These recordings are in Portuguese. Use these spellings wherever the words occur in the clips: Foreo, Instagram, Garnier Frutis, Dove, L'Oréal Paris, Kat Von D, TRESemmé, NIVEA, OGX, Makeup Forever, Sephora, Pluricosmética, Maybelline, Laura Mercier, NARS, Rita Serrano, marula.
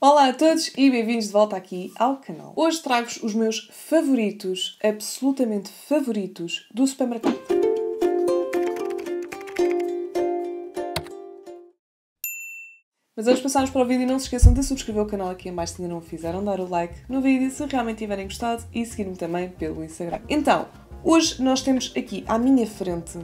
Olá a todos e bem-vindos de volta aqui ao canal. Hoje trago-vos os meus favoritos, absolutamente favoritos, do supermercado. Mas antes de passarmos para o vídeo, não se esqueçam de subscrever o canal aqui em baixo se ainda não o fizeram, dar o like no vídeo se realmente tiverem gostado e seguir-me também pelo Instagram. Então, hoje nós temos aqui à minha frente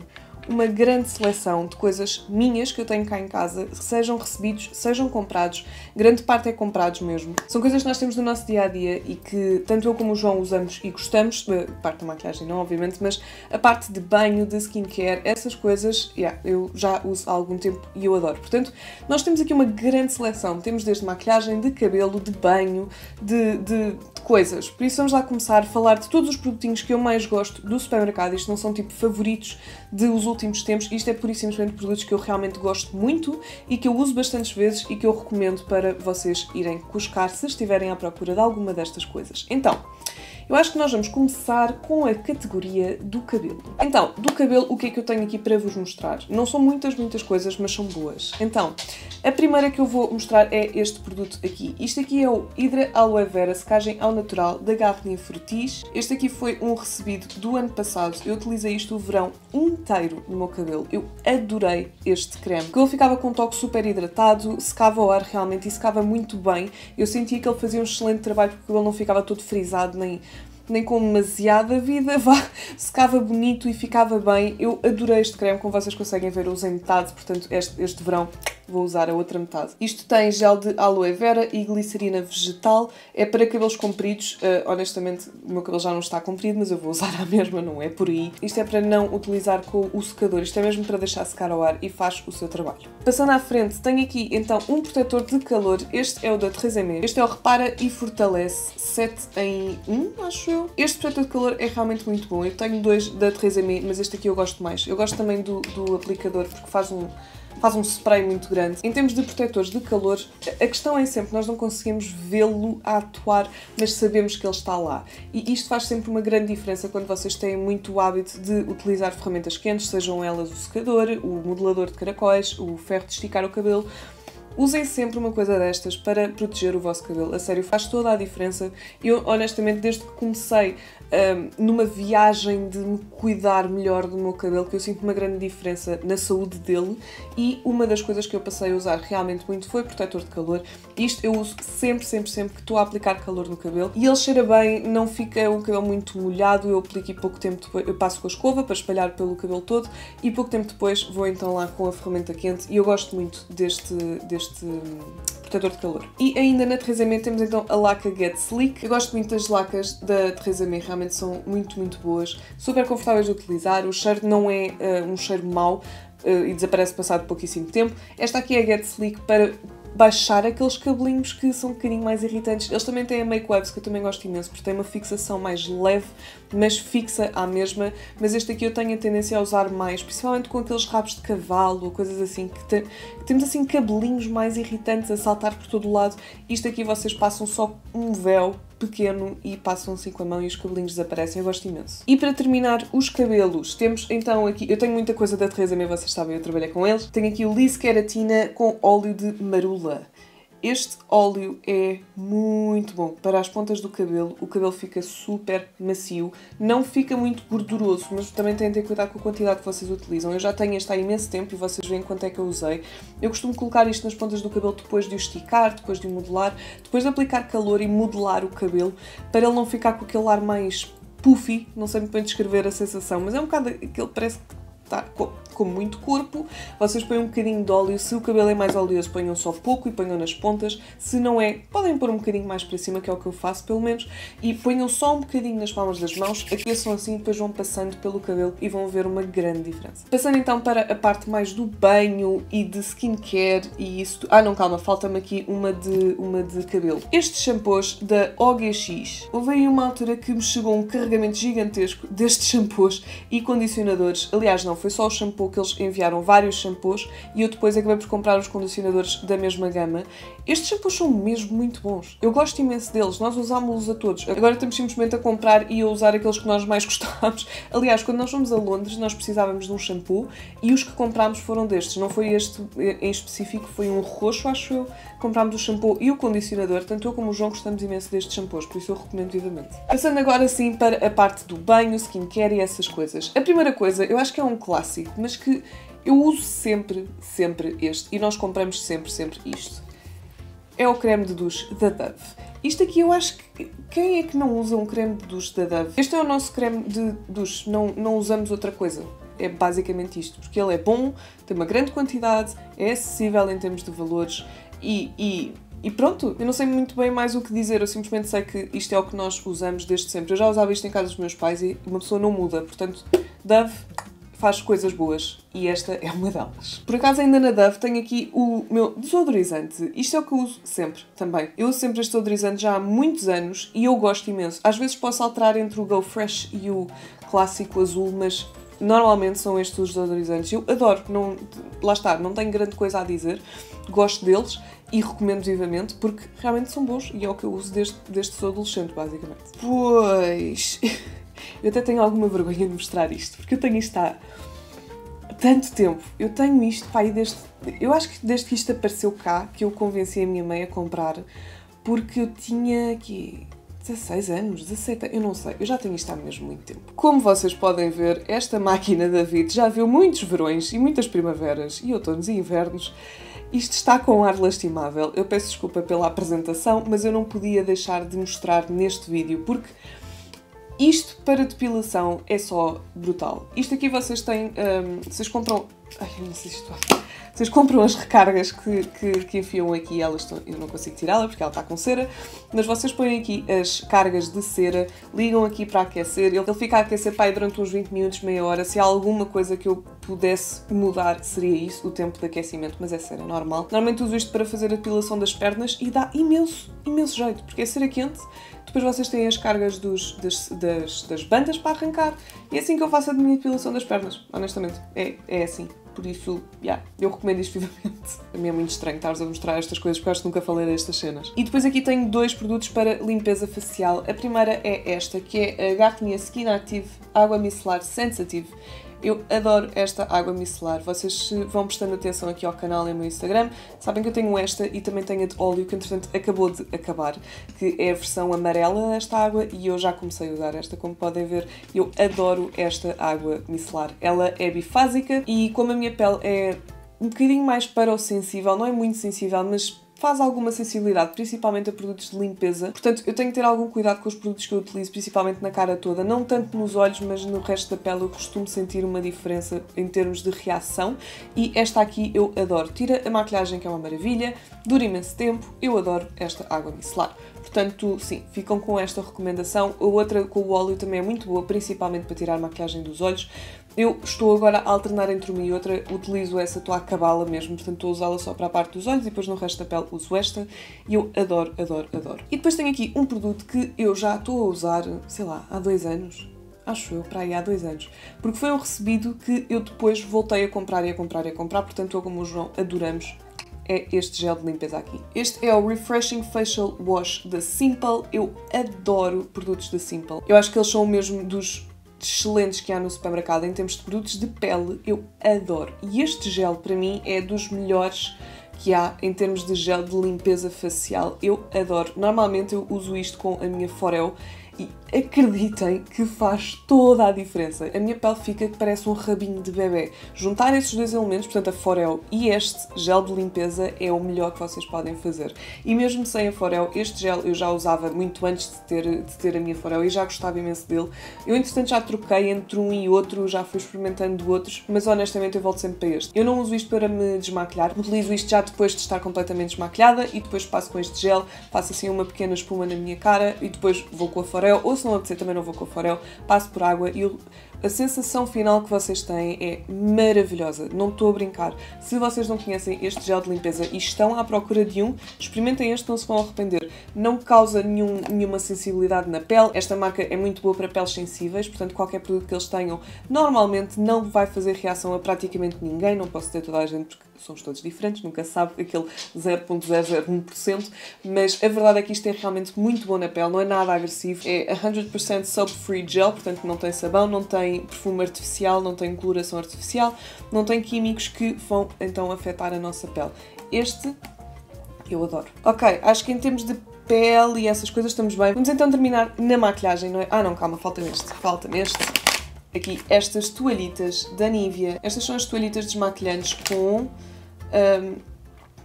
uma grande seleção de coisas minhas que eu tenho cá em casa, sejam recebidos, sejam comprados, grande parte é comprados mesmo. São coisas que nós temos no nosso dia-a-dia e que tanto eu como o João usamos e gostamos, a parte da maquilhagem não, obviamente, mas a parte de banho, de skincare, essas coisas, eu já uso há algum tempo e eu adoro. Portanto, nós temos aqui uma grande seleção, temos desde maquilhagem, de cabelo, de banho, de coisas. Por isso vamos lá começar a falar de todos os produtinhos que eu mais gosto do supermercado. Isto não são tipo favoritos de uso últimos tempos, isto é pura e simplesmente produtos que eu realmente gosto muito e que eu uso bastantes vezes e que eu recomendo para vocês irem buscar se estiverem à procura de alguma destas coisas. Então, eu acho que nós vamos começar com a categoria do cabelo. Então, do cabelo, o que é que eu tenho aqui para vos mostrar? Não são muitas coisas, mas são boas. Então, a primeira que eu vou mostrar é este produto aqui. Isto aqui é o Hydra Aloe Vera Secagem ao Natural da Garnier Frutis. Este aqui foi um recebido do ano passado. Eu utilizei isto o verão inteiro no meu cabelo. Eu adorei este creme. O cabelo ficava com um toque super hidratado, secava ao ar realmente e secava muito bem. Eu sentia que ele fazia um excelente trabalho porque o cabelo não ficava todo frisado nem com demasiada vida, secava bonito e ficava bem. Eu adorei este creme, como vocês conseguem ver eu usei metade, portanto este verão vou usar a outra metade. Isto tem gel de aloe vera e glicerina vegetal, é para cabelos compridos, honestamente o meu cabelo já não está comprido, mas eu vou usar a mesma, não é por aí. Isto é para não utilizar com o secador, isto é mesmo para deixar secar ao ar e faz o seu trabalho. Passando à frente, tenho aqui então um protetor de calor, este é o da TRESemmé, este é o Repara e Fortalece 7 em 1, acho eu. Este protetor de calor é realmente muito bom, eu tenho dois da TRESemmé, mas este aqui eu gosto mais. Eu gosto também do aplicador porque faz um spray muito grande. Em termos de protetores de calor, a questão é sempre, nós não conseguimos vê-lo a atuar, mas sabemos que ele está lá. E isto faz sempre uma grande diferença quando vocês têm muito o hábito de utilizar ferramentas quentes, sejam elas o secador, o modelador de caracóis, o ferro de esticar o cabelo. Usem sempre uma coisa destas para proteger o vosso cabelo, a sério, faz toda a diferença. Eu, honestamente, desde que comecei numa viagem de me cuidar melhor do meu cabelo, que eu sinto uma grande diferença na saúde dele, e uma das coisas que eu passei a usar realmente muito foi protetor de calor. Isto eu uso sempre que estou a aplicar calor no cabelo, e ele cheira bem, não fica o cabelo muito molhado, eu aplico e pouco tempo depois, eu passo com a escova para espalhar pelo cabelo todo, e pouco tempo depois vou então lá com a ferramenta quente, e eu gosto muito deste protetor de calor. E ainda na TRESemmé temos então a laca Get Sleek. Eu gosto muito das lacas da TRESemmé, realmente são muito boas, super confortáveis de utilizar, o cheiro não é um cheiro mau e desaparece passado pouquíssimo tempo. Esta aqui é a Get Sleek para baixar aqueles cabelinhos que são um bocadinho mais irritantes. Eles também têm a Make Waves, que eu também gosto imenso, porque tem uma fixação mais leve, mas fixa à mesma. Mas este aqui eu tenho a tendência a usar mais, principalmente com aqueles rabos de cavalo, coisas assim, que temos assim cabelinhos mais irritantes a saltar por todo o lado. Isto aqui vocês passam só um véu pequeno e passam assim com a mão e os cabelinhos desaparecem, eu gosto imenso. E para terminar os cabelos, temos então aqui, eu tenho muita coisa da TRESemmé, vocês sabem, eu trabalhei com eles, tenho aqui o Liss Keratina com óleo de marula. Este óleo é muito bom para as pontas do cabelo, o cabelo fica super macio, não fica muito gorduroso, mas também têm de ter cuidado com a quantidade que vocês utilizam. Eu já tenho este há imenso tempo e vocês veem quanto é que eu usei. Eu costumo colocar isto nas pontas do cabelo depois de o esticar, depois de o modelar, depois de aplicar calor e modelar o cabelo, para ele não ficar com aquele ar mais puffy, não sei muito bem descrever a sensação, mas é um bocado aquele parece que está com muito corpo. Vocês põem um bocadinho de óleo, se o cabelo é mais oleoso ponham só pouco e ponham nas pontas, se não é, podem pôr um bocadinho mais para cima, que é o que eu faço pelo menos, e ponham só um bocadinho nas palmas das mãos, aqueçam assim, depois vão passando pelo cabelo e vão ver uma grande diferença. Passando então para a parte mais do banho e de skincare e isso... Ah não, calma, falta-me aqui uma de cabelo. Estes shampoos da OGX. Houve aí uma altura que me chegou um carregamento gigantesco destes shampoos e condicionadores, aliás não, foi só o shampoo que eles enviaram vários shampoos e eu depois acabei por comprar os condicionadores da mesma gama. Estes shampoos são mesmo muito bons. Eu gosto imenso deles, nós usámos-los a todos. Agora estamos simplesmente a comprar e a usar aqueles que nós mais gostámos. Aliás, quando nós fomos a Londres, nós precisávamos de um shampoo e os que comprámos foram destes. Não foi este em específico, foi um roxo, acho eu, comprámos o shampoo e o condicionador, tanto eu como o João gostamos imenso destes shampoos, por isso eu recomendo vivamente. Passando agora sim para a parte do banho, skincare e essas coisas. A primeira coisa, eu acho que é um clássico, mas que eu uso sempre este, e nós compramos sempre isto. É o creme de duche da Dove. Isto aqui eu acho que... Quem é que não usa um creme de duche da Dove? Este é o nosso creme de duche, não usamos outra coisa. É basicamente isto, porque ele é bom, tem uma grande quantidade, é acessível em termos de valores e pronto. Eu não sei muito bem mais o que dizer, eu simplesmente sei que isto é o que nós usamos desde sempre. Eu já usava isto em casa dos meus pais e uma pessoa não muda, portanto, Dove faz coisas boas e esta é uma delas. Por acaso, ainda na Dove, tenho aqui o meu desodorizante. Isto é o que eu uso sempre também. Eu uso sempre este desodorizante já há muitos anos e eu gosto imenso. Às vezes posso alterar entre o Go Fresh e o clássico azul, mas normalmente são estes os desodorizantes. Eu adoro, lá está, não tenho grande coisa a dizer. Gosto deles e recomendo vivamente porque realmente são bons e é o que eu uso desde sou adolescente, basicamente. Pois... Eu até tenho alguma vergonha de mostrar isto, porque eu tenho isto há tanto tempo. Eu tenho isto, pá, eu acho que desde que isto apareceu cá, que eu convenci a minha mãe a comprar, porque eu tinha aqui 16 anos, 17 anos, eu não sei, eu já tenho isto há mesmo muito tempo. Como vocês podem ver, esta máquina da Vit já viu muitos verões e muitas primaveras e outonos e invernos. Isto está com um ar lastimável. Eu peço desculpa pela apresentação, mas eu não podia deixar de mostrar neste vídeo, porque... Isto para depilação é só brutal. Isto aqui vocês têm... vocês compram... Ai, eu não sei se estou... Vocês compram as recargas que enfiam aqui. Elas estão... Eu não consigo tirá-la porque ela está com cera. Mas vocês põem aqui as cargas de cera, ligam aqui para aquecer. Ele fica a aquecer para aí durante uns 20 minutos, meia hora. Se há alguma coisa que eu pudesse mudar, seria isso, o tempo de aquecimento. Mas é cera normal. Normalmente uso isto para fazer a depilação das pernas e dá imenso jeito. Porque é cera quente. Depois vocês têm as cargas das bandas para arrancar. E é assim que eu faço a minha depilação das pernas, honestamente. É assim. Por isso, eu recomendo isto vivamente. A mim é muito estranho estar-vos a mostrar estas coisas, porque eu acho que nunca falei destas cenas. E depois aqui tenho dois produtos para limpeza facial. A primeira é esta, que é a Garnier Skin Active Água Micelar Sensitive. Eu adoro esta água micelar. Vocês vão prestando atenção aqui ao canal e ao meu Instagram. Sabem que eu tenho esta e também tenho a de óleo, que entretanto acabou de acabar, que é a versão amarela desta água e eu já comecei a usar esta, como podem ver. Eu adoro esta água micelar. Ela é bifásica e como a minha pele é um bocadinho mais para o sensível, não é muito sensível, mas faz alguma sensibilidade, principalmente a produtos de limpeza. Portanto, eu tenho que ter algum cuidado com os produtos que eu utilizo, principalmente na cara toda. Não tanto nos olhos, mas no resto da pele eu costumo sentir uma diferença em termos de reação. E esta aqui eu adoro. Tira a maquilhagem, que é uma maravilha, dura imenso tempo. Eu adoro esta água micelar. Portanto, sim, ficam com esta recomendação. A outra com o óleo também é muito boa, principalmente para tirar a maquilhagem dos olhos. Eu estou agora a alternar entre uma e outra, utilizo essa, estou a acabá-la mesmo, portanto estou a usá-la só para a parte dos olhos e depois no resto da pele uso esta e eu adoro. E depois tenho aqui um produto que eu já estou a usar, sei lá, há 2 anos, acho eu, para aí há 2 anos, porque foi um recebido que eu depois voltei a comprar e a comprar, portanto eu como o João adoramos. É este gel de limpeza aqui. Este é o Refreshing Facial Wash da Simple. Eu adoro produtos da Simple. Eu acho que eles são mesmo dos excelentes que há no supermercado em termos de produtos de pele. Eu adoro. E este gel, para mim, é dos melhores que há em termos de gel de limpeza facial. Eu adoro. Normalmente eu uso isto com a minha Foreo e acreditem que faz toda a diferença. A minha pele fica que parece um rabinho de bebê. Juntar esses dois elementos, portanto a Foreo e este gel de limpeza, é o melhor que vocês podem fazer. E mesmo sem a Foreo, este gel eu já usava muito antes de ter a minha Foreo e já gostava imenso dele. Eu entretanto já troquei entre um e outro, já fui experimentando outros, mas honestamente eu volto sempre para este. Eu não uso isto para me desmaquilhar, utilizo isto já depois de estar completamente desmaquilhada e depois passo com este gel, faço assim uma pequena espuma na minha cara e depois vou com a Foreo. Ou se não apetecer também não vou com a Foreo, passo por água e a sensação final que vocês têm é maravilhosa, não estou a brincar. Se vocês não conhecem este gel de limpeza e estão à procura de um, experimentem este, não se vão arrepender. Não causa nenhuma sensibilidade na pele, esta marca é muito boa para peles sensíveis, portanto qualquer produto que eles tenham normalmente não vai fazer reação a praticamente ninguém, não posso ter toda a gente porque somos todos diferentes, nunca se sabe aquele 0.001%, mas a verdade é que isto é realmente muito bom na pele, não é nada agressivo, é 100% soap-free gel, portanto não tem sabão, não tem perfume artificial, não tem coloração artificial, não tem químicos que vão então afetar a nossa pele. Este eu adoro. Ok, acho que em termos de pele e essas coisas estamos bem. Vamos então terminar na maquilhagem, não é? Ah não, calma, falta-me este. Aqui, estas toalhitas da NIVEA. Estas são as toalhitas desmaquilhantes com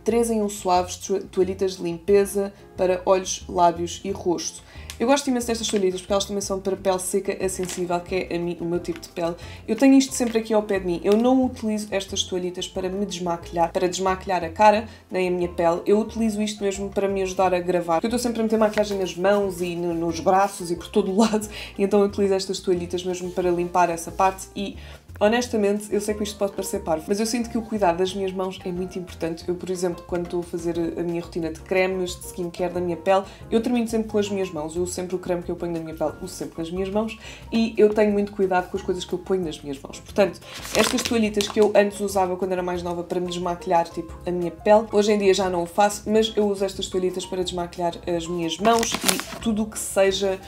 3 em 1 suaves, toalhitas de limpeza para olhos, lábios e rosto. Eu gosto imenso destas toalhitas porque elas também são para pele seca a sensível, que é o meu tipo de pele. Eu tenho isto sempre aqui ao pé de mim. Eu não utilizo estas toalhitas para me desmaquilhar, para desmaquilhar a cara, nem a minha pele. Eu utilizo isto mesmo para me ajudar a gravar. Porque eu estou sempre a meter maquilhagem nas mãos e nos braços e por todo o lado. E então eu utilizo estas toalhitas mesmo para limpar essa parte e... honestamente, eu sei que isto pode parecer parvo, mas eu sinto que o cuidado das minhas mãos é muito importante. Eu, por exemplo, quando estou a fazer a minha rotina de cremes, de skincare da minha pele, eu termino sempre com as minhas mãos. Eu uso sempre o creme que eu ponho na minha pele, uso sempre nas minhas mãos e eu tenho muito cuidado com as coisas que eu ponho nas minhas mãos. Portanto, estas toalhitas que eu antes usava quando era mais nova para me desmaquilhar, tipo, a minha pele, hoje em dia já não o faço, mas eu uso estas toalhitas para desmaquilhar as minhas mãos e tudo o que seja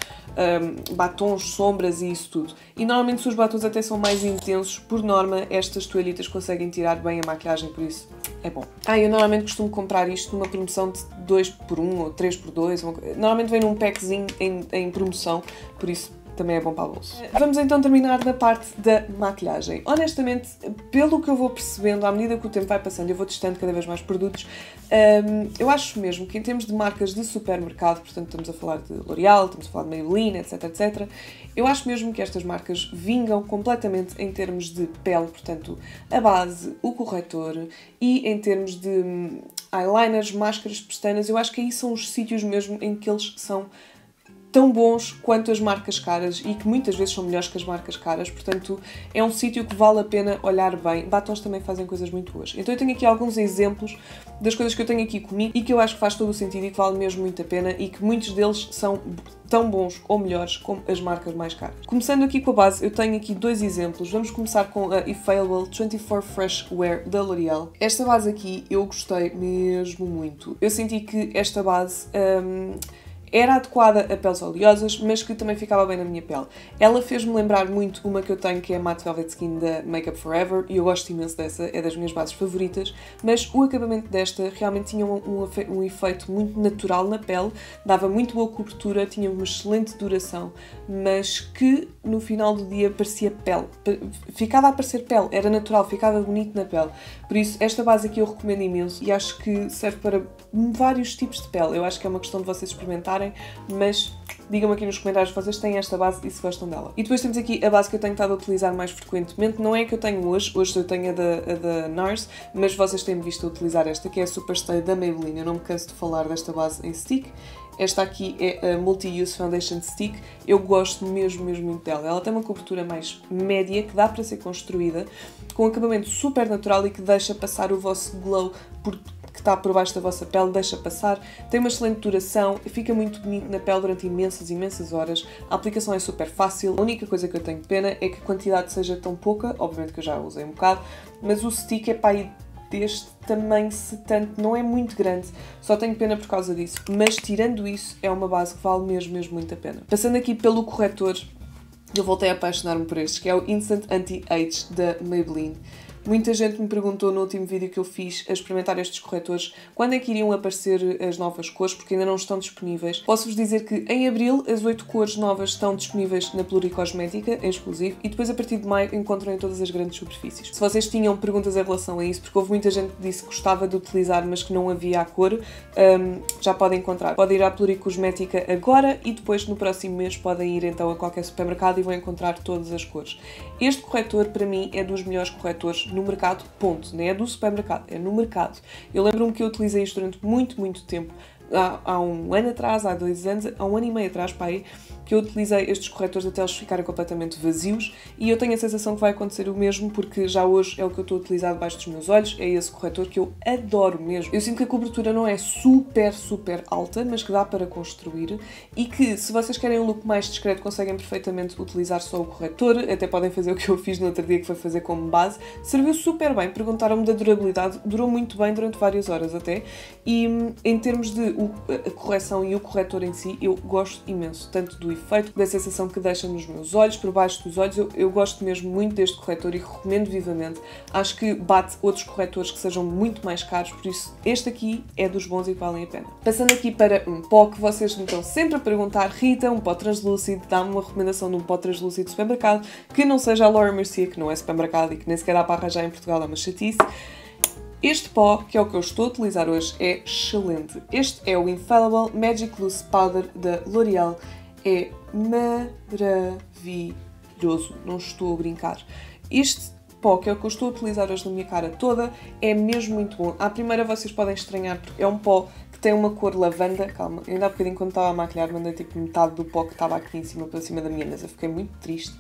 batons, sombras e isso tudo. E normalmente se os batons até são mais intensos, por norma, estas toalhitas conseguem tirar bem a maquilhagem, por isso é bom. Ah, eu normalmente costumo comprar isto numa promoção de 2x1 ou 3x2. Normalmente vem num packzinho em promoção, por isso também é bom para o bolso. Vamos então terminar na parte da maquilhagem. Honestamente, pelo que eu vou percebendo, à medida que o tempo vai passando, eu vou testando cada vez mais produtos, eu acho mesmo que em termos de marcas de supermercado, portanto estamos a falar de L'Oréal, estamos a falar de Maybelline, etc, etc, eu acho mesmo que estas marcas vingam completamente em termos de pele, portanto a base, o corretor e em termos de eyeliners, máscaras, pestanas, eu acho que aí são os sítios mesmo em que eles são tão bons quanto as marcas caras e que muitas vezes são melhores que as marcas caras, portanto é um sítio que vale a pena olhar bem. Batons também fazem coisas muito boas. Então eu tenho aqui alguns exemplos das coisas que eu tenho aqui comigo e que eu acho que faz todo o sentido e que vale mesmo muito a pena e que muitos deles são tão bons ou melhores como as marcas mais caras. Começando aqui com a base, eu tenho aqui 2 exemplos. Vamos começar com a Infallible 24 Fresh Wear da L'Oréal. Esta base aqui eu gostei mesmo muito. Eu senti que esta base... era adequada a peles oleosas, mas que também ficava bem na minha pele. Ela fez-me lembrar muito uma que eu tenho, que é a Matte Velvet Skin da Makeup Forever, e eu gosto imenso dessa, é das minhas bases favoritas, mas o acabamento desta realmente tinha um efeito muito natural na pele, dava muito boa cobertura, tinha uma excelente duração, mas que no final do dia parecia pele. Ficava a parecer pele, era natural, ficava bonito na pele. Por isso, esta base aqui eu recomendo imenso e acho que serve para vários tipos de pele. Eu acho que é uma questão de vocês experimentarem, mas digam-me aqui nos comentários se vocês têm esta base e se gostam dela. E depois temos aqui a base que eu tenho estado a utilizar mais frequentemente, não é a que eu tenho hoje, hoje eu tenho a da NARS, mas vocês têm-me visto a utilizar esta, que é a Superstay da Maybelline. Eu não me canso de falar desta base em stick. Esta aqui é a Multi-Use Foundation Stick, eu gosto mesmo muito dela. Ela tem uma cobertura mais média, que dá para ser construída, com um acabamento super natural e que deixa passar o vosso glow por que está por baixo da vossa pele, deixa passar, tem uma excelente duração, fica muito bonito na pele durante imensas horas, a aplicação é super fácil, a única coisa que eu tenho pena é que a quantidade seja tão pouca, obviamente que eu já usei um bocado, mas o stick é para ir deste tamanho, se tanto, não é muito grande, só tenho pena por causa disso, mas tirando isso é uma base que vale mesmo muito a pena. Passando aqui pelo corretor, eu voltei a apaixonar-me por este, que é o Instant Anti-Age da Maybelline. Muita gente me perguntou no último vídeo que eu fiz a experimentar estes corretores quando é que iriam aparecer as novas cores, porque ainda não estão disponíveis. Posso-vos dizer que em abril as 8 cores novas estão disponíveis na Pluricosmética, em exclusivo, e depois a partir de maio encontram em todas as grandes superfícies. Se vocês tinham perguntas em relação a isso, porque houve muita gente que disse que gostava de utilizar mas que não havia a cor, já podem encontrar. Podem ir à Pluricosmética agora e depois no próximo mês podem ir então a qualquer supermercado e vão encontrar todas as cores. Este corretor para mim é dos melhores corretores no mercado, ponto. Não é do supermercado, é no mercado. Eu lembro-me que eu utilizei isto durante muito tempo. Há um ano atrás, há 2 anos, há um ano e meio atrás, pai, que eu utilizei estes corretores até eles ficarem completamente vazios e eu tenho a sensação que vai acontecer o mesmo, porque já hoje é o que eu estou a utilizar debaixo dos meus olhos, é esse corretor que eu adoro mesmo. Eu sinto que a cobertura não é super alta, mas que dá para construir e que, se vocês querem um look mais discreto, conseguem perfeitamente utilizar só o corretor, até podem fazer o que eu fiz no outro dia, que foi fazer como base. Serviu super bem, perguntaram-me da durabilidade, durou muito bem durante várias horas até, e em termos de a correção e o corretor em si, eu gosto imenso, tanto do do efeito, da sensação que deixa nos meus olhos, por baixo dos olhos. Eu gosto mesmo muito deste corretor e recomendo vivamente. Acho que bate outros corretores que sejam muito mais caros, por isso este aqui é dos bons e que valem a pena. Passando aqui para um pó que vocês me estão sempre a perguntar: Rita, um pó translúcido, dá-me uma recomendação de um pó translúcido de supermercado que não seja a Laura Mercier, que não é supermercado e que nem sequer há para arranjar em Portugal, é uma chatice. Este pó, que é o que eu estou a utilizar hoje, é excelente. Este é o Infallible Magic Loose Powder da L'Oréal. É maravilhoso, não estou a brincar. Este pó, que é o que eu estou a utilizar hoje na minha cara toda, é mesmo muito bom. À primeira vocês podem estranhar, porque é um pó que tem uma cor lavanda. Calma, ainda há bocadinho quando estava a maquilhar mandei tipo metade do pó que estava aqui em cima, para cima da minha mesa. Fiquei muito triste.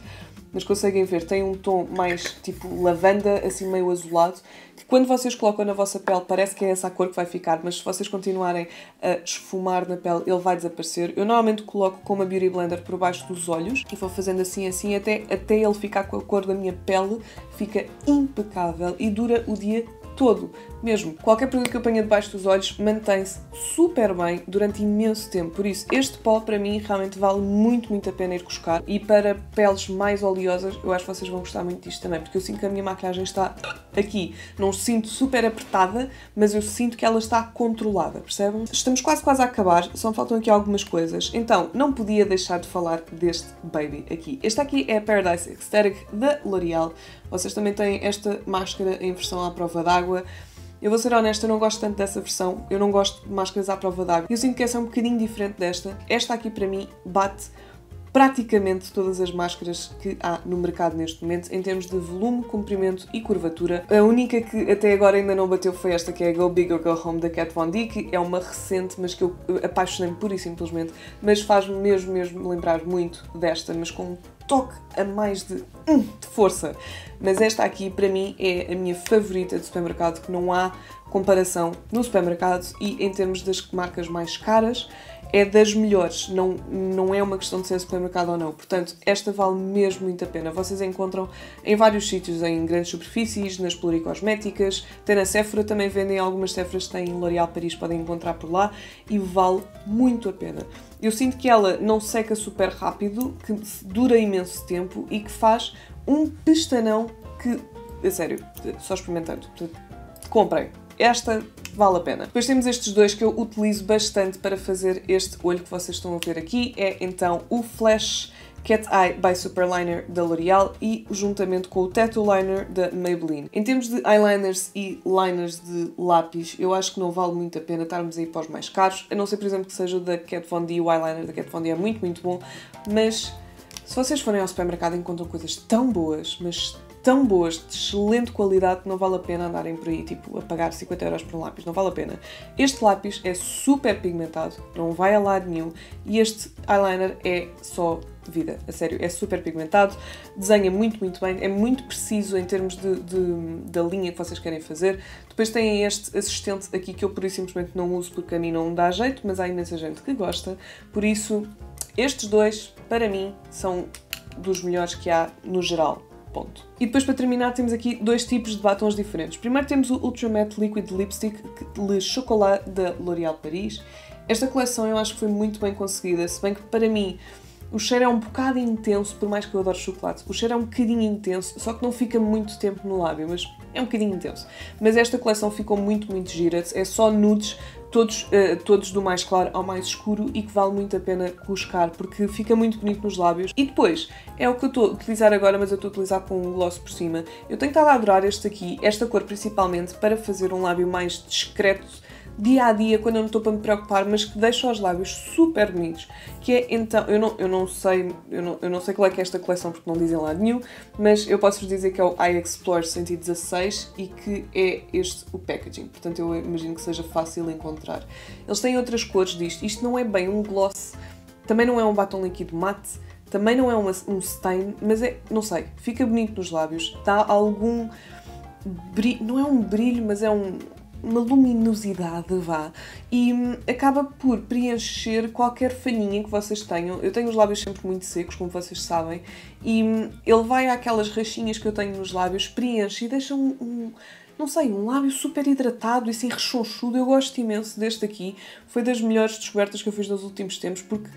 Mas conseguem ver, tem um tom mais tipo lavanda, assim meio azulado, que quando vocês colocam na vossa pele parece que é essa a cor que vai ficar, mas se vocês continuarem a esfumar na pele ele vai desaparecer. Eu normalmente coloco com uma Beauty Blender por baixo dos olhos e vou fazendo assim até ele ficar com a cor da minha pele. Fica impecável e dura o dia todo, mesmo. Qualquer produto que eu ponha debaixo dos olhos mantém-se super bem durante imenso tempo, por isso este pó para mim realmente vale muito a pena ir buscar. E para peles mais oleosas eu acho que vocês vão gostar muito disto também, porque eu sinto que a minha maquilhagem está aqui, não sinto super apertada, mas eu sinto que ela está controlada, percebem? Estamos quase a acabar, só faltam aqui algumas coisas, então não podia deixar de falar deste baby aqui. Este aqui é a Paradise Ecstatic da L'Oréal. Vocês também têm esta máscara em versão à prova d'água. Eu vou ser honesta, eu não gosto tanto dessa versão, eu não gosto de máscaras à prova d'água. Eu sinto que essa é um bocadinho diferente desta. Esta aqui para mim bate praticamente todas as máscaras que há no mercado neste momento, em termos de volume, comprimento e curvatura. A única que até agora ainda não bateu foi esta, que é a Go Big or Go Home da Kat Von D, que é uma recente, mas que eu apaixonei-me pura e simplesmente, mas faz-me mesmo lembrar muito desta, mas com um toque a mais de força. Mas esta aqui, para mim, é a minha favorita de supermercado, que não há comparação no supermercado, e em termos das marcas mais caras, é das melhores, não é uma questão de ser supermercado ou não. Portanto, esta vale mesmo muito a pena. Vocês a encontram em vários sítios, em grandes superfícies, nas Pluricosméticas, até na Sephora também vendem, algumas Sephoras têm em L'Oréal Paris, podem encontrar por lá, e vale muito a pena. Eu sinto que ela não seca super rápido, que dura imenso tempo e que faz um pestanão que, é sério, só experimentando, comprem. Esta vale a pena. Depois temos estes dois que eu utilizo bastante para fazer este olho que vocês estão a ver aqui. É então o Flash Cat Eye by Superliner da L'Oréal e juntamente com o Tattoo Liner da Maybelline. Em termos de eyeliners e liners de lápis, eu acho que não vale muito a pena estarmos aí para os mais caros, a não ser, por exemplo, que seja da Kat Von D. O eyeliner da Kat Von D é muito bom, mas se vocês forem ao supermercado encontram coisas tão boas, mas tão boas, de excelente qualidade, que não vale a pena andarem por aí, tipo, a pagar 50€ por um lápis, não vale a pena. Este lápis é super pigmentado, não vai a lado nenhum, e este eyeliner é só vida, a sério, é super pigmentado, desenha muito bem, é muito preciso em termos da linha que vocês querem fazer. Depois tem este assistente aqui, que eu por isso simplesmente não uso, porque a mim não dá jeito, mas há imensa gente que gosta, por isso, estes dois, para mim, são dos melhores que há no geral. Ponto. E depois, para terminar, temos aqui dois tipos de batons diferentes. Primeiro temos o Ultra Matte Liquid Lipstick Le Chocolat da L'Oréal Paris. Esta coleção eu acho que foi muito bem conseguida, se bem que para mim o cheiro é um bocado intenso, por mais que eu adore chocolate. O cheiro é um bocadinho intenso, só que não fica muito tempo no lábio, mas é um bocadinho intenso. Mas esta coleção ficou muito gira, é só nudes, todos do mais claro ao mais escuro, e que vale muito a pena cuscar, porque fica muito bonito nos lábios. E depois, é o que eu estou a utilizar agora, mas eu estou a utilizar com um gloss por cima. Eu tenho estado a adorar este aqui, esta cor principalmente, para fazer um lábio mais discreto, dia a dia, quando eu não estou para me preocupar, mas que deixa os lábios super bonitos, que é então, eu não sei qual é que é esta coleção, porque não dizem lá nenhum, mas eu posso-vos dizer que é o Eye Explore 116 e que é este o packaging, portanto eu imagino que seja fácil encontrar. Eles têm outras cores disto, isto não é bem um gloss, também não é um batom líquido mate, também não é um stain, mas é, não sei, fica bonito nos lábios, dá algum brilho, não é um brilho, mas é uma luminosidade, vá, e acaba por preencher qualquer falhinha que vocês tenham. Eu tenho os lábios sempre muito secos, como vocês sabem, e ele vai àquelas rachinhas que eu tenho nos lábios, preenche e deixa não sei, um lábio super hidratado e assim rechonchudo. Eu gosto imenso deste aqui, foi das melhores descobertas que eu fiz nos últimos tempos, porque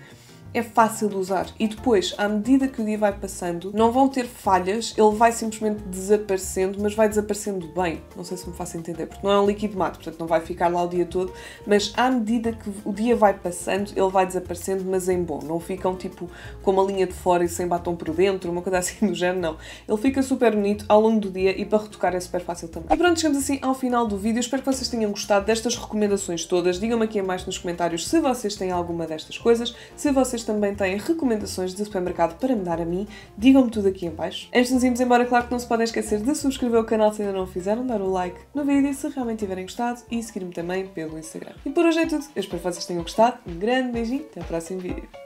é fácil de usar. E depois, à medida que o dia vai passando, não vão ter falhas, ele vai simplesmente desaparecendo, mas vai desaparecendo bem. Não sei se me faço entender, porque não é um líquido mate, portanto não vai ficar lá o dia todo, mas à medida que o dia vai passando, ele vai desaparecendo, mas em bom. Não ficam tipo com uma linha de fora e sem batom por dentro, uma coisa assim do género, não. Ele fica super bonito ao longo do dia e para retocar é super fácil também. E pronto, chegamos assim ao final do vídeo. Espero que vocês tenham gostado destas recomendações todas. Digam-me aqui em baixo nos comentários se vocês têm alguma destas coisas, se vocês também têm recomendações de supermercado para me dar a mim, digam-me tudo aqui em baixo. Antes de nos irmos embora, claro que não se podem esquecer de subscrever o canal se ainda não o fizeram, dar um like no vídeo se realmente tiverem gostado e seguir-me também pelo Instagram. E por hoje é tudo. Eu espero que vocês tenham gostado. Um grande beijinho, até ao próximo vídeo.